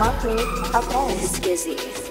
my plate, I promise. Skizzy.